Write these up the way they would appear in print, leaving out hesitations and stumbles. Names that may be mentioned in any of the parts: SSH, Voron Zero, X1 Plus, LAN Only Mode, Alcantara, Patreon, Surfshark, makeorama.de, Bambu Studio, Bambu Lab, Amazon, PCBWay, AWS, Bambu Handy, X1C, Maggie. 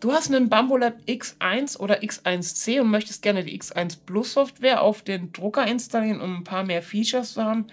Du hast einen Bambu Lab X1 oder X1C und möchtest gerne die X1 Plus Software auf den Drucker installieren, um ein paar mehr Features zu haben,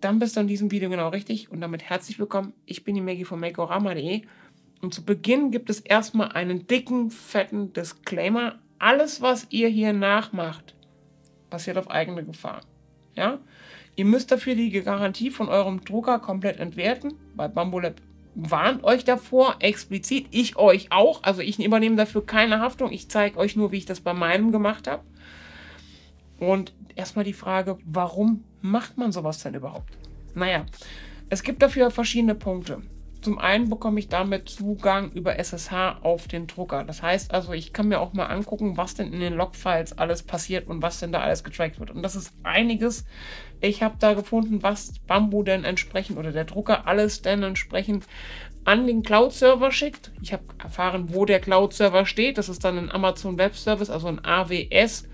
dann bist du in diesem Video genau richtig und damit herzlich willkommen. Ich bin die Maggie von makeorama.de und zu Beginn gibt es erstmal einen dicken, fetten Disclaimer. Alles, was ihr hier nachmacht, passiert auf eigene Gefahr. Ja? Ihr müsst dafür die Garantie von eurem Drucker komplett entwerten, bei Bambu Lab warnt euch davor, explizit, ich euch auch, also ich übernehme dafür keine Haftung, ich zeige euch nur, wie ich das bei meinem gemacht habe. Und erstmal die Frage, warum macht man sowas denn überhaupt? Naja, es gibt dafür verschiedene Punkte. Zum einen bekomme ich damit Zugang über SSH auf den Drucker. Das heißt also, ich kann mir auch mal angucken, was denn in den Logfiles alles passiert und was denn da alles getrackt wird. Und das ist einiges. Ich habe da gefunden, was Bambu denn entsprechend oder der Drucker alles denn entsprechend an den Cloud-Server schickt. Ich habe erfahren, wo der Cloud-Server steht. Das ist dann ein Amazon Web Service, also ein AWS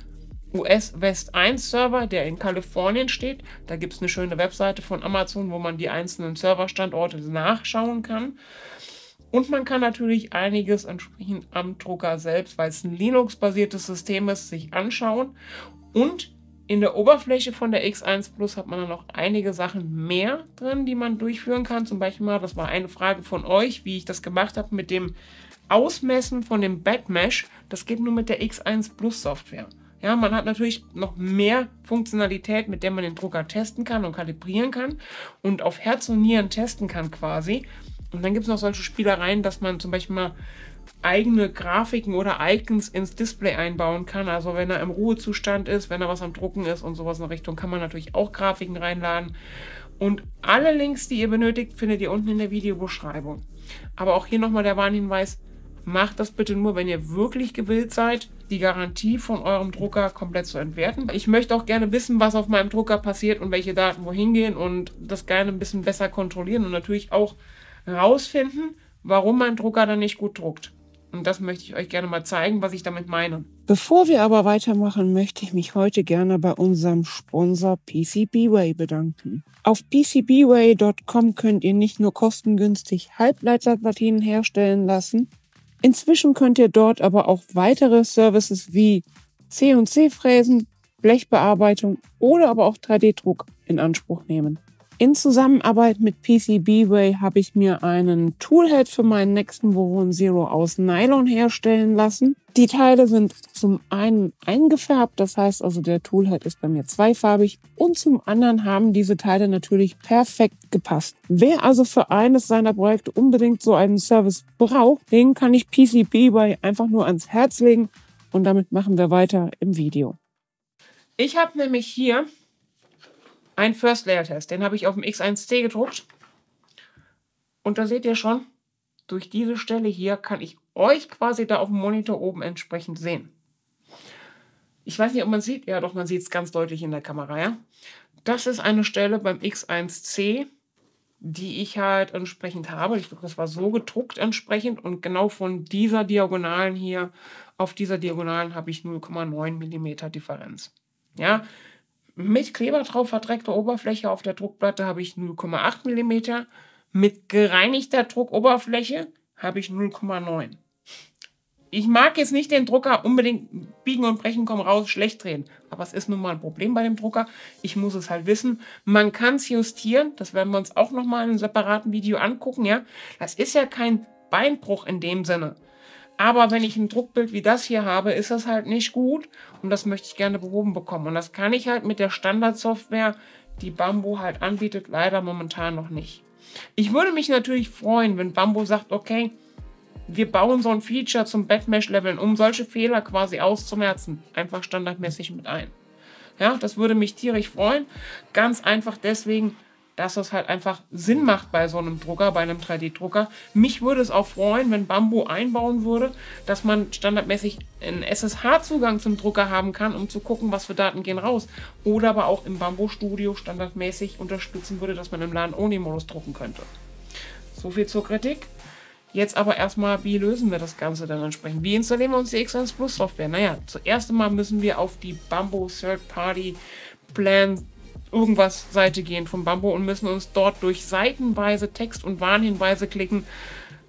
US West 1 Server, der in Kalifornien steht. Da gibt es eine schöne Webseite von Amazon, wo man die einzelnen Serverstandorte nachschauen kann. Und man kann natürlich einiges entsprechend am Drucker selbst, weil es ein Linux-basiertes System ist, sich anschauen. Und in der Oberfläche von der X1 Plus hat man dann noch einige Sachen mehr drin, die man durchführen kann. Zum Beispiel mal, das war eine Frage von euch, wie ich das gemacht habe mit dem Ausmessen von dem Backmesh. Das geht nur mit der X1 Plus Software. Ja, man hat natürlich noch mehr Funktionalität, mit der man den Drucker testen kann und kalibrieren kann und auf Herz und Nieren testen kann quasi. Und dann gibt es noch solche Spielereien, dass man zum Beispiel mal eigene Grafiken oder Icons ins Display einbauen kann. Also wenn er im Ruhezustand ist, wenn er was am Drucken ist und sowas in der Richtung, kann man natürlich auch Grafiken reinladen. Und alle Links, die ihr benötigt, findet ihr unten in der Videobeschreibung. Aber auch hier nochmal der Warnhinweis. Macht das bitte nur, wenn ihr wirklich gewillt seid, die Garantie von eurem Drucker komplett zu entwerten. Ich möchte auch gerne wissen, was auf meinem Drucker passiert und welche Daten wohin gehen und das gerne ein bisschen besser kontrollieren und natürlich auch rausfinden, warum mein Drucker dann nicht gut druckt. Und das möchte ich euch gerne mal zeigen, was ich damit meine. Bevor wir aber weitermachen, möchte ich mich heute gerne bei unserem Sponsor PCBWay bedanken. Auf PCBWay.com könnt ihr nicht nur kostengünstig Halbleiterplatinen herstellen lassen, inzwischen könnt ihr dort aber auch weitere Services wie CNC-Fräsen, Blechbearbeitung oder aber auch 3D-Druck in Anspruch nehmen. In Zusammenarbeit mit PCBWay habe ich mir einen Toolhead für meinen nächsten Voron Zero aus Nylon herstellen lassen. Die Teile sind zum einen eingefärbt, das heißt also der Toolhead ist bei mir zweifarbig und zum anderen haben diese Teile natürlich perfekt gepasst. Wer also für eines seiner Projekte unbedingt so einen Service braucht, den kann ich PCBWay einfach nur ans Herz legen und damit machen wir weiter im Video. Ich habe nämlich hier ein First-Layer-Test, den habe ich auf dem X1C gedruckt. Und da seht ihr schon, durch diese Stelle hier kann ich euch quasi da auf dem Monitor oben entsprechend sehen. Ich weiß nicht, ob man es sieht. Ja doch, man sieht es ganz deutlich in der Kamera. Ja? Das ist eine Stelle beim X1C, die ich halt entsprechend habe. Ich glaube, das war so gedruckt entsprechend. Und genau von dieser Diagonalen hier auf dieser Diagonalen habe ich 0,9 mm Differenz. Ja, mit Kleber drauf verdreckter Oberfläche auf der Druckplatte habe ich 0,8 mm. Mit gereinigter Druckoberfläche habe ich 0,9. Ich mag jetzt nicht den Drucker unbedingt biegen und brechen, komm raus, schlecht drehen. Aber es ist nun mal ein Problem bei dem Drucker. Ich muss es halt wissen. Man kann es justieren. Das werden wir uns auch nochmal in einem separaten Video angucken. Ja? Das ist ja kein Beinbruch in dem Sinne. Aber wenn ich ein Druckbild wie das hier habe, ist das halt nicht gut und das möchte ich gerne behoben bekommen. Und das kann ich halt mit der Standardsoftware, die Bambu halt anbietet, leider momentan noch nicht. Ich würde mich natürlich freuen, wenn Bambu sagt, okay, wir bauen so ein Feature zum Backmesh-Leveln, um solche Fehler quasi auszumerzen, einfach standardmäßig mit ein. Ja, das würde mich tierisch freuen, ganz einfach deswegen, dass das halt einfach Sinn macht bei so einem Drucker, bei einem 3D-Drucker. Mich würde es auch freuen, wenn Bambu einbauen würde, dass man standardmäßig einen SSH-Zugang zum Drucker haben kann, um zu gucken, was für Daten gehen raus. Oder aber auch im Bambu-Studio standardmäßig unterstützen würde, dass man im LAN-Only-Modus drucken könnte. So viel zur Kritik. Jetzt aber erstmal, wie lösen wir das Ganze dann entsprechend? Wie installieren wir uns die X1 Plus Software? Naja, zuerst einmal müssen wir auf die Bambu Third-Party-Plan irgendwas Seite gehen von Bambu und müssen uns dort durch seitenweise Text und Warnhinweise klicken.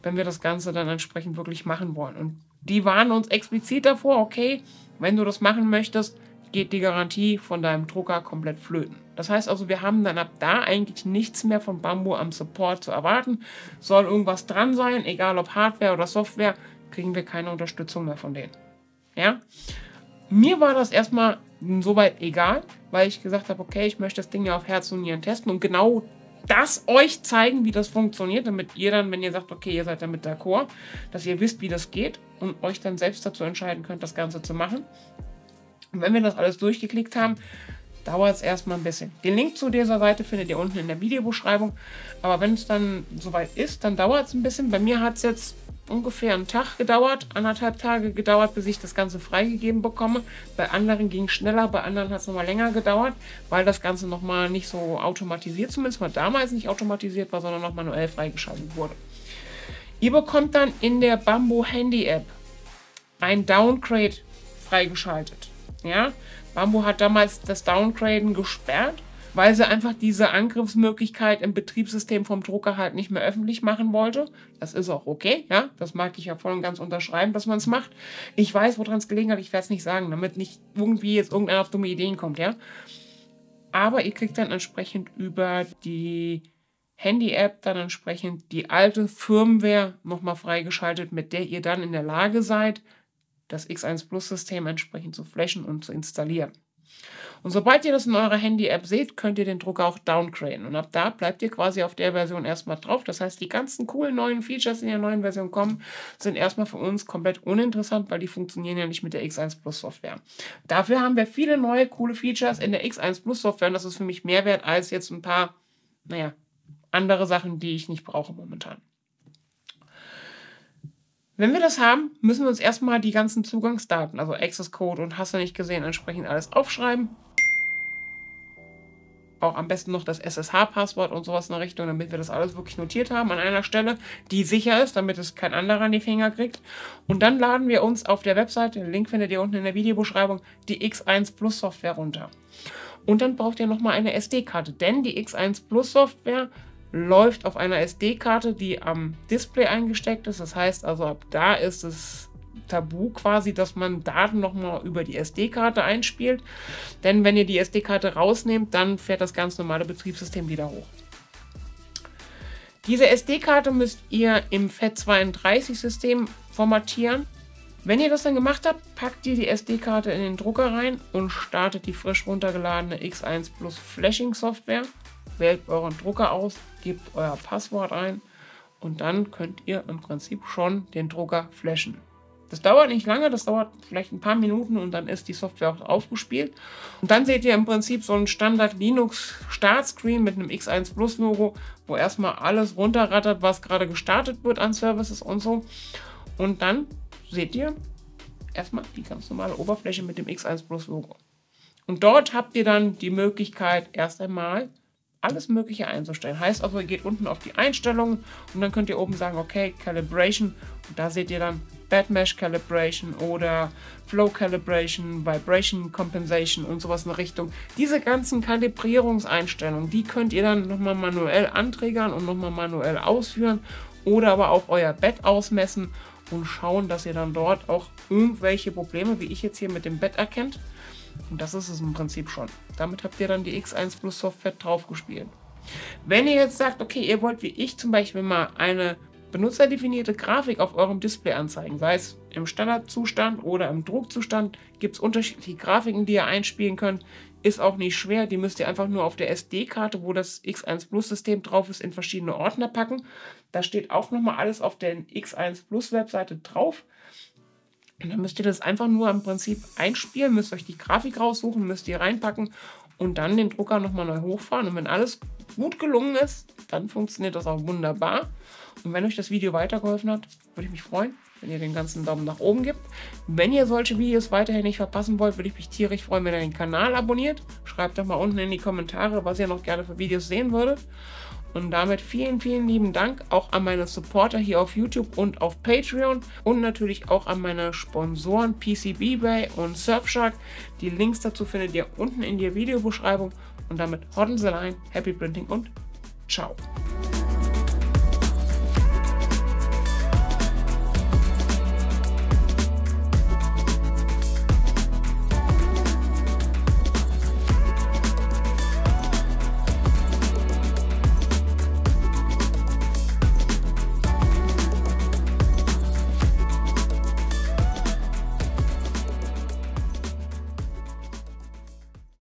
wenn wir das Ganze dann entsprechend wirklich machen wollen. Und die warnen uns explizit davor, okay, wenn du das machen möchtest, geht die Garantie von deinem Drucker komplett flöten. Das heißt also, wir haben dann ab da eigentlich nichts mehr von Bambu am Support zu erwarten. Soll irgendwas dran sein, egal ob Hardware oder Software, kriegen wir keine Unterstützung mehr von denen. Ja? Mir war das erstmal soweit egal, weil ich gesagt habe, okay, ich möchte das Ding ja auf Herz und Nieren testen und genau das euch zeigen, wie das funktioniert, damit ihr dann, wenn ihr sagt, okay, ihr seid damit d'accord, dass ihr wisst, wie das geht und euch dann selbst dazu entscheiden könnt, das Ganze zu machen. Und wenn wir das alles durchgeklickt haben, dauert es erstmal ein bisschen. Den Link zu dieser Seite findet ihr unten in der Videobeschreibung. Aber wenn es dann soweit ist, dann dauert es ein bisschen. Bei mir hat es jetzt ungefähr einen Tag gedauert, 1,5 Tage gedauert, bis ich das Ganze freigegeben bekomme. Bei anderen ging es schneller, bei anderen hat es nochmal länger gedauert, weil das Ganze nochmal nicht so automatisiert, zumindest mal damals nicht automatisiert war, sondern noch manuell freigeschaltet wurde. Ihr bekommt dann in der Bambu Handy App ein Downgrade freigeschaltet. Ja, Bambu hat damals das Downgraden gesperrt, weil sie einfach diese Angriffsmöglichkeit im Betriebssystem vom Drucker halt nicht mehr öffentlich machen wollte. Das ist auch okay, ja, das mag ich ja voll und ganz unterschreiben, dass man es macht. Ich weiß, woran es gelegen hat, ich werde es nicht sagen, damit nicht irgendwie jetzt irgendeiner auf dumme Ideen kommt, ja. Aber ihr kriegt dann entsprechend über die Handy-App dann entsprechend die alte Firmware nochmal freigeschaltet, mit der ihr dann in der Lage seid, das X1 Plus System entsprechend zu flashen und zu installieren. Und sobald ihr das in eurer Handy-App seht, könnt ihr den Drucker auch downgraden. Und ab da bleibt ihr quasi auf der Version erstmal drauf. Das heißt, die ganzen coolen neuen Features, die in der neuen Version kommen, sind erstmal für uns komplett uninteressant, weil die funktionieren ja nicht mit der X1 Plus Software. Dafür haben wir viele neue, coole Features in der X1 Plus Software und das ist für mich mehr wert als jetzt ein paar, naja, andere Sachen, die ich nicht brauche momentan. Wenn wir das haben, müssen wir uns erstmal die ganzen Zugangsdaten, also Access Code und hast du nicht gesehen, entsprechend alles aufschreiben. Auch am besten noch das SSH-Passwort und sowas in der Richtung, damit wir das alles wirklich notiert haben an einer Stelle, die sicher ist, damit es kein anderer an die Finger kriegt. Und dann laden wir uns auf der Webseite, den Link findet ihr unten in der Videobeschreibung, die X1 Plus Software runter. Und dann braucht ihr nochmal eine SD-Karte, denn die X1 Plus Software läuft auf einer SD-Karte, die am Display eingesteckt ist. Das heißt also, ab da ist es tabu quasi, dass man Daten nochmal über die SD-Karte einspielt. Denn wenn ihr die SD-Karte rausnehmt, dann fährt das ganz normale Betriebssystem wieder hoch. Diese SD-Karte müsst ihr im FAT32-System formatieren. Wenn ihr das dann gemacht habt, packt ihr die SD-Karte in den Drucker rein und startet die frisch runtergeladene X1 Plus Flashing-Software. Wählt euren Drucker aus, gebt euer Passwort ein und dann könnt ihr im Prinzip schon den Drucker flashen. Das dauert nicht lange, das dauert vielleicht ein paar Minuten und dann ist die Software auch aufgespielt. Und dann seht ihr im Prinzip so einen Standard-Linux-Startscreen mit einem X1 Plus-Logo, wo erstmal alles runterrattert, was gerade gestartet wird an Services und so. Und dann seht ihr erstmal die ganz normale Oberfläche mit dem X1 Plus-Logo. Und dort habt ihr dann die Möglichkeit, erst einmal alles Mögliche einzustellen. Heißt also, ihr geht unten auf die Einstellungen und dann könnt ihr oben sagen, okay, Calibration. Und da seht ihr dann Badmesh Calibration oder Flow Calibration, Vibration Compensation und sowas in der Richtung. Diese ganzen Kalibrierungseinstellungen, die könnt ihr dann nochmal manuell anträgern und nochmal manuell ausführen oder aber auch euer Bett ausmessen und schauen, dass ihr dann dort auch irgendwelche Probleme, wie ich jetzt hier mit dem Bett erkennt. Und das ist es im Prinzip schon. Damit habt ihr dann die X1 Plus Software draufgespielt. Wenn ihr jetzt sagt, okay, ihr wollt wie ich zum Beispiel mal eine benutzerdefinierte Grafik auf eurem Display anzeigen, sei es im Standardzustand oder im Druckzustand, gibt es unterschiedliche Grafiken, die ihr einspielen könnt, ist auch nicht schwer, die müsst ihr einfach nur auf der SD-Karte, wo das X1 Plus System drauf ist, in verschiedene Ordner packen. Da steht auch nochmal alles auf der X1 Plus Webseite drauf. Und dann müsst ihr das einfach nur im Prinzip einspielen, müsst euch die Grafik raussuchen, müsst ihr reinpacken und dann den Drucker nochmal neu hochfahren. Und wenn alles gut gelungen ist, dann funktioniert das auch wunderbar. Und wenn euch das Video weitergeholfen hat, würde ich mich freuen, wenn ihr den ganzen Daumen nach oben gebt. Wenn ihr solche Videos weiterhin nicht verpassen wollt, würde ich mich tierisch freuen, wenn ihr den Kanal abonniert. Schreibt doch mal unten in die Kommentare, was ihr noch gerne für Videos sehen würdet. Und damit vielen, vielen lieben Dank auch an meine Supporter hier auf YouTube und auf Patreon und natürlich auch an meine Sponsoren PCBWay und Surfshark. Die Links dazu findet ihr unten in der Videobeschreibung und damit hodeln Sie rein, happy printing und ciao.